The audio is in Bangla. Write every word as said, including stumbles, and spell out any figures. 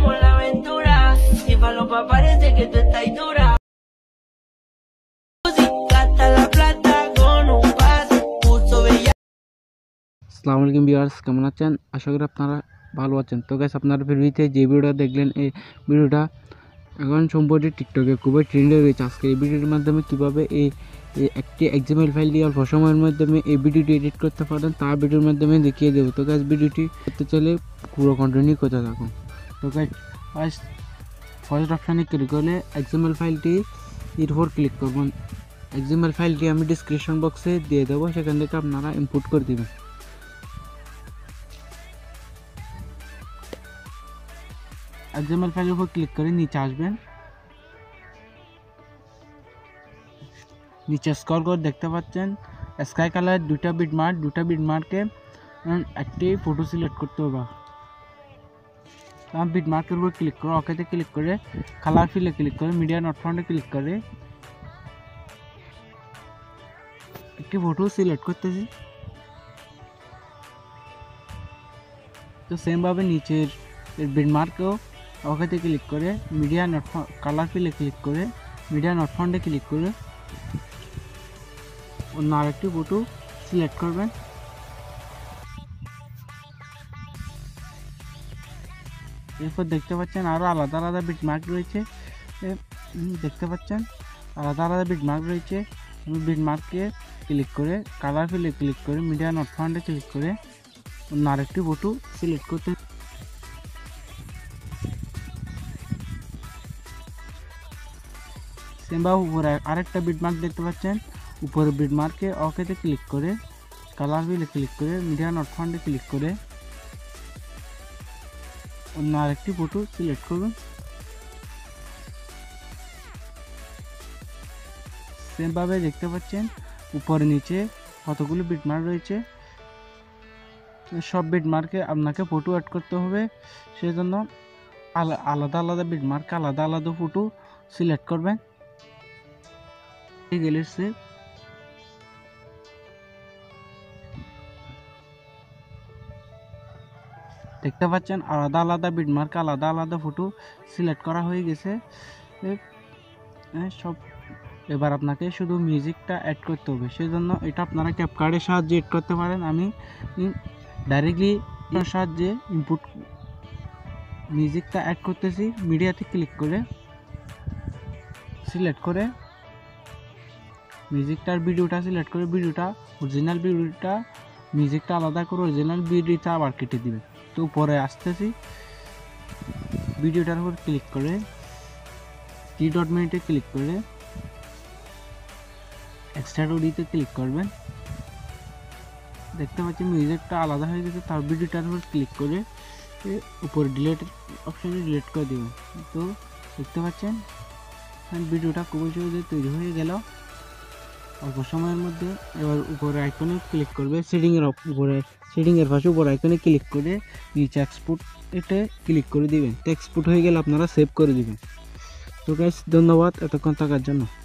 hagamos la aventura. Si falopa parece que tú estás dura. Gasta la plata con un pase, pulso bella. আসসালামু আলাইকুম ভিউয়ার্স, কেমন আছেন? আশা করি আপনারা ভালো আছেন। তো গাইস, আপনারা ভিডিওতে যে ভিডিওটা দেখলেন এই ভিডিওটা এখন সম্পর্কে টিকটকে খুবই ট্রেন্ডে রয়েছে। আজকে এই ভিডিওর মাধ্যমে কিভাবে এই একটি এক্সএমএল ফাইল দিয়ে অল্প সময়ের মাধ্যমে এই ভিডিওটি এডিট করতে পারেন তা ভিডিওর মাধ্যমে দেখিয়ে দেবো। তো গাইস, ভিডিওটি করতে চাইলে পুরো কন্টিনিউ করতে থাকুন। তো গাইস, ফার্স্ট ফার্স্ট অপশানে ক্লিক করলে এক্সএমএল ফাইলটি এর উপর ক্লিক করবেন। এক্সএমএল ফাইলটি আমি ডিসক্রিপশন বক্সে দিয়ে দেবো, সেখান থেকে আপনারা ইম্পোর্ট করে দেবেন। এক্সএমএল ফাইলের উপর ক্লিক করে নিচে আসবেন, নিচে স্ক্রল করে দেখতে পাচ্ছেন স্কাই কালার দুটা বিটমার্ক, দুটা বিটমার্কে একটি ফটো সিলেক্ট করতে হবে। আমি বিটমার্কের উপর ক্লিক করে ওকেতে ক্লিক করে কালার ফিলে ক্লিক করে মিডিয়া নট ফাউন্ডে ক্লিক করে একটি ফটো সিলেক্ট করতেছি। তো সেমভাবে নিচের বিটমার্কেও ওকেতে ক্লিক করে মিডিয়া নট কালার ফিলে ক্লিক করে মিডিয়া নট ফাউন্ডে ক্লিক করে অন্য আরেকটি ফটো সিলেক্ট করবেন। এরপর দেখতে পাচ্ছেন আরও আলাদা আলাদা বিটমার্ক রয়েছে, দেখতে পাচ্ছেন আলাদা আলাদা বিটমার্ক রয়েছে। বিটমার্কে ক্লিক করে কালার ফিলে ক্লিক করে মিডিয়া নট ফাউন্ডে ক্লিক করে অন্য আরেকটি ফটো সিলেক্ট করতে। সেমবা উপরে আরেকটা বিটমার্ক দেখতে পাচ্ছেন, উপরে বিটমার্কে ওকেতে ক্লিক করে কালার ফিলে ক্লিক করে মিডিয়া নট ফাউন্ডে ক্লিক করে অন্য আরেকটি ফটো সিলেক্ট করবেন। সেমভাবে দেখতে পাচ্ছেন উপরে নিচে কতগুলো বিটমার্ক রয়েছে, সব বিটমার্কে আপনাকে ফটো অ্যাড করতে হবে। সেজন্য আলাদা আলাদা বিটমার্কে আলাদা আলাদা ফটো সিলেক্ট করবেন। গেলে সেভ দেখতে পাচ্ছেন আলাদা আলাদা বিটমার্ক আলাদা আলাদা ফটো সিলেক্ট করা হয়ে গেছে সব। এবার আপনাকে শুধু মিউজিকটা অ্যাড করতে হবে, সেজন্য এটা আপনারা ক্যাপকার্ডের সাহায্যে এড করতে পারেন। আমি ডাইরেক্টলি সাহায্যে ইনপুট মিউজিকটা অ্যাড করতেছি। মিডিয়াতে ক্লিক করে সিলেক্ট করে মিউজিকটার ভিডিওটা সিলেক্ট করে ভিডিওটা অরিজিনাল ভিডিওটা মিউজিকটা আলাদা করে অরিজিনাল ভিডিওটা আবার কেটে দিবেন। তো পরে আসতেছি, ভিডিওটার উপর ক্লিক করে থ্রি ডট মিনিটে ক্লিক করে এক্সট্রা অডিওতে ক্লিক করবেন। দেখতে পাচ্ছি মিউজিকটা আলাদা হয়ে গেছে, তার ভিডিওটার উপর ক্লিক করে উপরে ডিলেট অপশানে ডিলেট করে দেবেন। তো দেখতে পাচ্ছেন ভিডিওটা খুবই সহজে তৈরি হয়ে গেল অল্প সময়ের মধ্যে। এবার উপরে আইকনে ক্লিক করবে, সেটিংয়ের উপরে সেটিংয়ের পাশে উপরে আইকনে ক্লিক করে নিচে এক্সপোর্ট এটা ক্লিক করে দিবেন। তো এক্সপোর্ট হয়ে গেলে আপনারা সেভ করে দিবেন। তো গাইস, ধন্যবাদ এতক্ষণ থাকার জন্য।